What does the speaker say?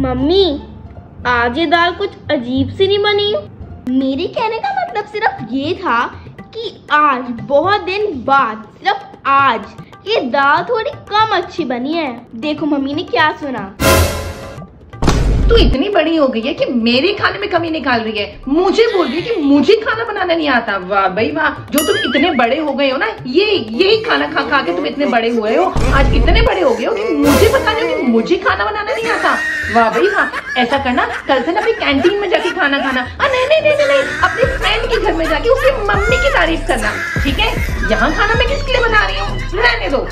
Mummy आज ये दाल कुछ अजीब सी नहीं बनी। मेरे कहने का मतलब सिर्फ ये था कि आज बहुत दिन बाद, सिर्फ आज ये दाल थोड़ी कम अच्छी बनी है। देखो मम्मी ने क्या सुना। तू इतनी बड़ी हो गई है कि मेरे खाने में कमी निकाल रही है, मुझे बोल रही है कि मुझे खाना बनाना नहीं आता। वाह भाई वाह, जो तुम इतने बड़े हो गए हो ना, यही खाना खा खा के तुम इतने बड़े हुए हो। आज इतने बड़े हो गए हो कि मुझे बता रहे हो कि मुझे खाना बनाना नहीं आता। वाह भाई वाह, ऐसा करना, कल से ना अपनी कैंटीन में जाके खाना खाना। नहीं नहीं नहीं नहीं, अपने फ्रेंड के घर में जाके उसकी मम्मी की तारीफ करना, ठीक है? यहाँ खाना मैं किसके लिए बना रही हूँ, रहने दो।